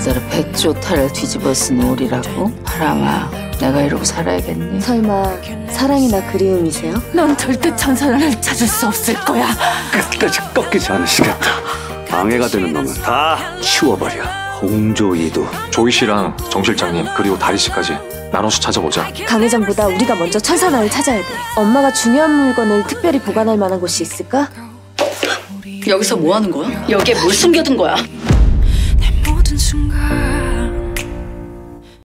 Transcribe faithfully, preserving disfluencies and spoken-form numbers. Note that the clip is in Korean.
제자를 백조타를 뒤집어 쓴 오리라고? 바람아, 내가 이러고 살아야겠니? 설마 사랑이나 그리움이세요? 넌 절대 천사나를 찾을 수 없을 거야. 끝까지 꺾이지 않으시겠다. 방해가 되는 놈은 다 치워버려. 홍조이도, 조이 씨랑 정 실장님 그리고 다리 씨까지 나눠서 찾아보자. 강 회장보다 우리가 먼저 천사나를 찾아야 돼. 엄마가 중요한 물건을 특별히 보관할 만한 곳이 있을까? 여기서 뭐 하는 거야? 여기에 뭘 숨겨둔 거야?